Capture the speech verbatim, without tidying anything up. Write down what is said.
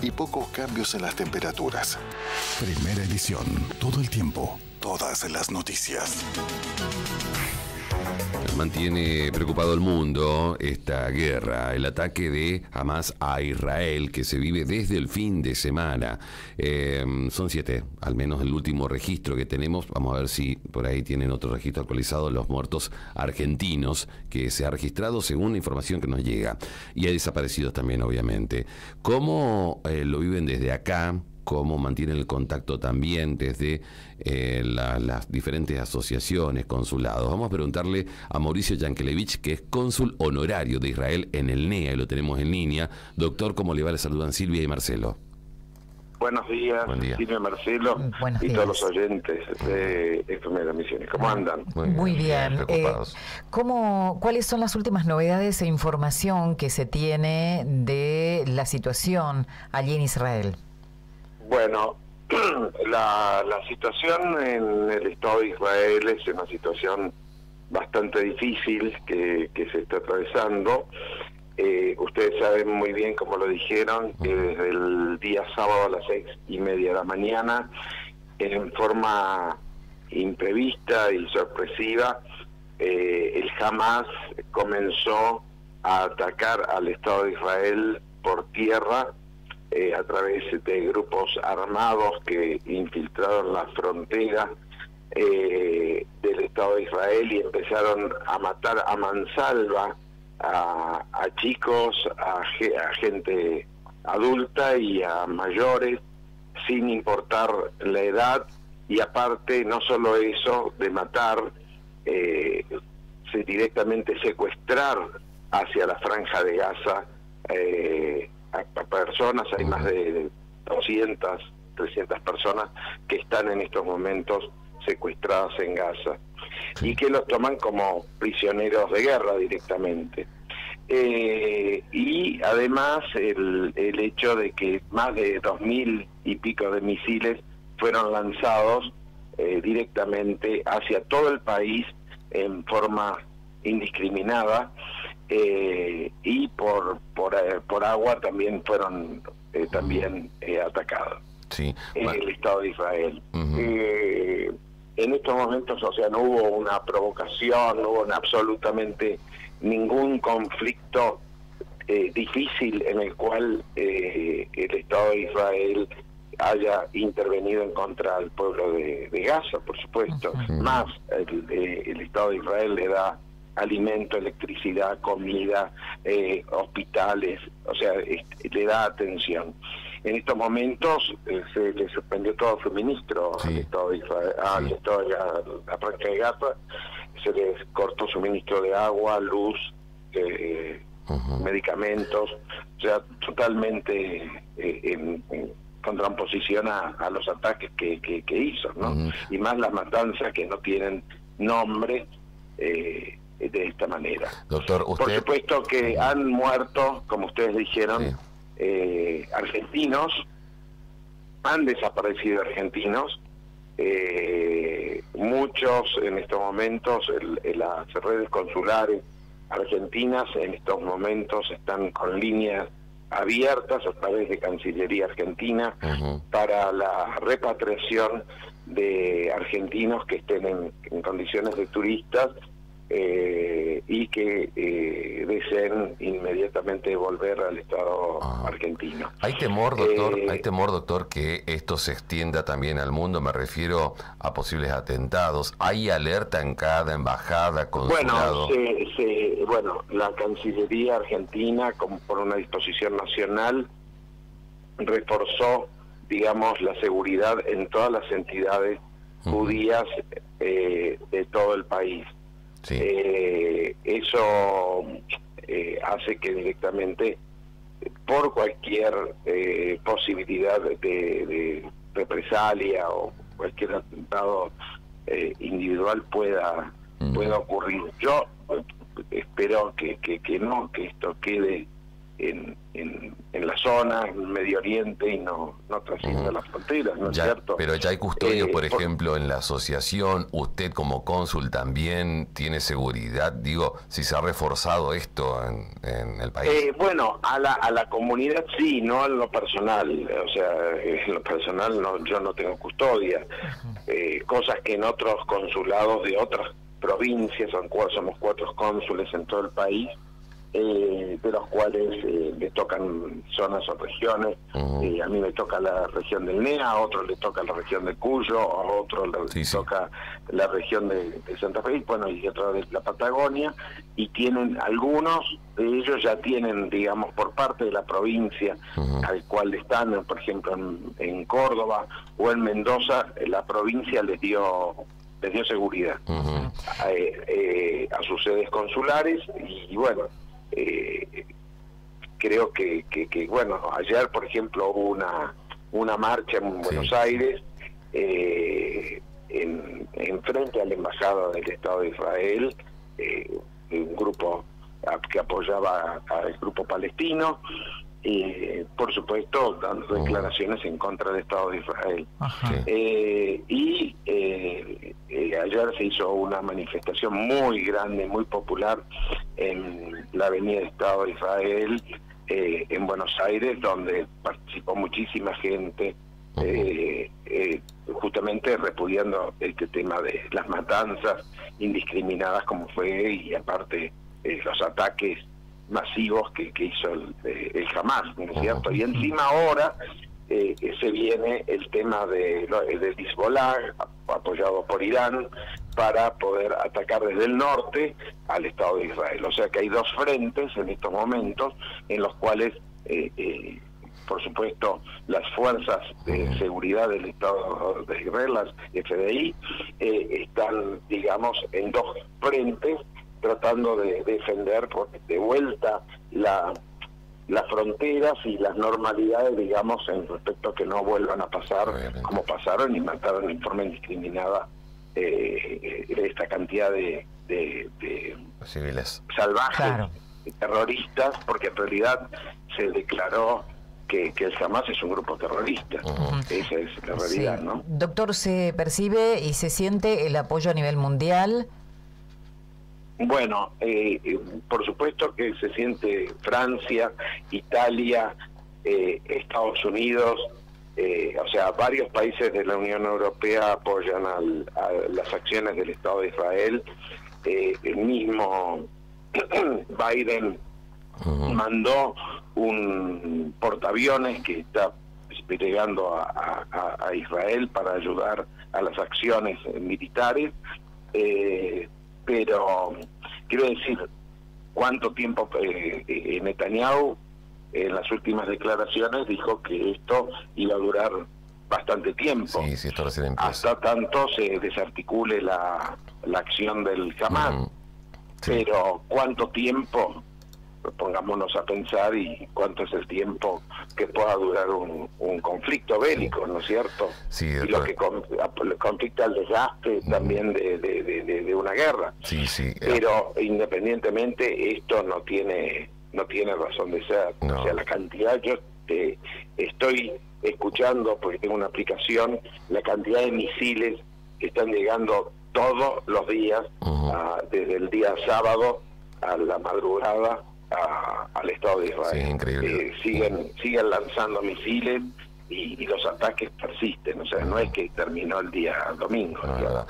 y pocos cambios en las temperaturas. Primera edición. Todo el tiempo. Todas las noticias. Mantiene preocupado al mundo esta guerra, el ataque de Hamas a Israel que se vive desde el fin de semana. Eh, son siete, al menos el último registro que tenemos. Vamos a ver si por ahí tienen otro registro actualizado, los muertos argentinos que se ha registrado según la información que nos llega. Y hay desaparecidos también, obviamente. ¿Cómo eh, lo viven desde acá? Cómo mantienen el contacto también desde eh, la, las diferentes asociaciones, consulados. Vamos a preguntarle a Mauricio Yankelevich, que es cónsul honorario de Israel en el N E A, y lo tenemos en línea. Doctor, ¿cómo le va? Le saludan Silvia y Marcelo. Buenos días, Buen día. Silvia y Marcelo, Buenos y días. Todos los oyentes de Primeras Misiones. ¿Cómo andan? Muy, Muy bien. bien. Eh, ¿cómo, ¿Cuáles son las últimas novedades e información que se tiene de la situación allí en Israel? Bueno, la, la situación en el Estado de Israel es una situación bastante difícil que, que se está atravesando. Eh, ustedes saben muy bien, como lo dijeron, que desde el día sábado a las seis y media de la mañana, en forma imprevista y sorpresiva, eh, el Hamas comenzó a atacar al Estado de Israel por tierra, Eh, a través de grupos armados que infiltraron la frontera eh, del Estado de Israel y empezaron a matar a mansalva a, a chicos, a, a gente adulta y a mayores, sin importar la edad. Y aparte, no solo eso, de matar, eh, se directamente secuestrar hacia la Franja de Gaza eh, A, a personas, hay más de doscientas, trescientas personas que están en estos momentos secuestradas en Gaza y que los toman como prisioneros de guerra directamente. Eh, y además el, el hecho de que más de dos mil y pico de misiles fueron lanzados eh, directamente hacia todo el país en forma indiscriminada, Eh, y por por, eh, por agua también fueron eh, también eh, atacados, sí, bueno, en el Estado de Israel. Uh-huh. Eh, en estos momentos, o sea, no hubo una provocación, no hubo absolutamente ningún conflicto eh, difícil en el cual eh, el Estado de Israel haya intervenido en contra del pueblo de, de Gaza, por supuesto. Uh-huh. Más, el, eh, el Estado de Israel le da alimento, electricidad, comida, eh, hospitales, o sea, le da atención. En estos momentos eh, se le suspendió todo suministro, sí, al Estado de Israel, al Estado de la Franja de Gaza, se les cortó suministro de agua, luz, eh, uh-huh, medicamentos, o sea, totalmente eh, en, en contraposición a, a los ataques que, que, que hizo, ¿no? Uh-huh. Y más las matanzas que no tienen nombre, eh, de esta manera. Doctor, usted... Por supuesto que han muerto, como ustedes dijeron, sí, eh, argentinos, han desaparecido argentinos, eh, muchos en estos momentos, el, el, las redes consulares argentinas en estos momentos están con líneas abiertas a través de Cancillería Argentina, uh-huh, para la repatriación de argentinos que estén en, en condiciones de turistas, Eh, y que eh, deseen inmediatamente volver al Estado ah. argentino. ¿Hay temor, doctor? Eh, ¿Hay temor, doctor, que esto se extienda también al mundo? Me refiero a posibles atentados. ¿Hay alerta en cada embajada, consulado? Bueno, se, se, bueno, la Cancillería Argentina, como por una disposición nacional, reforzó, digamos, la seguridad en todas las entidades uh-huh. judías eh, de todo el país. Sí. Eh, eso eh, hace que directamente, por cualquier eh, posibilidad de, de represalia o cualquier atentado eh, individual pueda, mm. pueda ocurrir. Yo espero que, que, que no, que esto quede en, en, en la zona, en Medio Oriente, y no, no transita uh-huh. las fronteras, ¿no ya, es cierto? Pero ya hay custodios, eh, por ejemplo, por... en la asociación. Usted como cónsul también tiene seguridad, digo, si se ha reforzado esto en, en el país. Eh, bueno, a la, a la comunidad sí, no a lo personal, o sea, en lo personal no, yo no tengo custodia, uh-huh. eh, cosas que en otros consulados de otras provincias, son cuatro, somos cuatro cónsules en todo el país, eh, de los cuales eh, le tocan zonas o regiones. Uh-huh. eh, a mí me toca la región del N E A, a otro le toca la región de Cuyo, a otro le sí, toca sí. la región de, de Santa Fe, bueno, y otra de la Patagonia, y tienen algunos de ellos ya tienen, digamos, por parte de la provincia uh-huh. al cual están, por ejemplo, en, en Córdoba o en Mendoza, la provincia les dio... les dio seguridad uh-huh. a, eh, a sus sedes consulares y, y bueno, eh, creo que, que, que, bueno, ayer, por ejemplo, hubo una, una marcha en sí. Buenos Aires, eh, en, en frente a la Embajada del Estado de Israel, eh, un grupo a, que apoyaba al grupo palestino, Eh, por supuesto dando uh-huh. declaraciones en contra del Estado de Israel. eh, y eh, eh, ayer se hizo una manifestación muy grande, muy popular en la avenida del Estado de Israel, eh, en Buenos Aires, donde participó muchísima gente, uh-huh. eh, eh, justamente repudiando este tema de las matanzas indiscriminadas como fue, y aparte eh, los ataques masivos que, que hizo el, el Hamas, ¿no es cierto? Y encima ahora eh, se viene el tema de, de Hezbollah, apoyado por Irán, para poder atacar desde el norte al Estado de Israel. O sea que hay dos frentes en estos momentos en los cuales, eh, eh, por supuesto, las fuerzas de seguridad del Estado de Israel, las F D I, eh, están, digamos, en dos frentes, tratando de defender de vuelta la, las fronteras y las normalidades, digamos, en respecto a que no vuelvan a pasar Obviamente. como pasaron y mataron en forma indiscriminada eh, esta cantidad de, de, de civiles salvajes, claro. terroristas, porque en realidad se declaró Que, que el Hamas es un grupo terrorista. Uh-huh. Esa es la realidad, sí. ¿no? Doctor, ¿se percibe y se siente el apoyo a nivel mundial? Bueno, eh, eh, por supuesto que se siente Francia, Italia, eh, Estados Unidos, eh, o sea, varios países de la Unión Europea apoyan al, a las acciones del Estado de Israel. Eh, el mismo Biden uh-huh. mandó un portaaviones que está llegando a, a, a Israel para ayudar a las acciones militares. Eh, Pero quiero decir, cuánto tiempo eh, eh, Netanyahu en las últimas declaraciones dijo que esto iba a durar bastante tiempo, sí, sí, esto recién empieza. Hasta tanto se desarticule la, la acción del Hamas. Mm, sí. Pero cuánto tiempo, pongámonos a pensar, y cuánto es el tiempo que pueda durar un, un conflicto bélico, sí. ¿no es cierto? Sí, y lo que con, conflicta el desgaste mm. también de, de, de, de una guerra. Sí, sí. Pero eh. independientemente, esto no tiene no tiene razón de ser. No. O sea, la cantidad, yo te, estoy escuchando, porque tengo una aplicación, la cantidad de misiles que están llegando todos los días, uh-huh. a, desde el día sábado a la madrugada, A, al Estado de Israel. Sí, increíble. Eh, siguen, uh-huh. siguen lanzando misiles y, y los ataques persisten, o sea, uh-huh. no es que terminó el día domingo. No,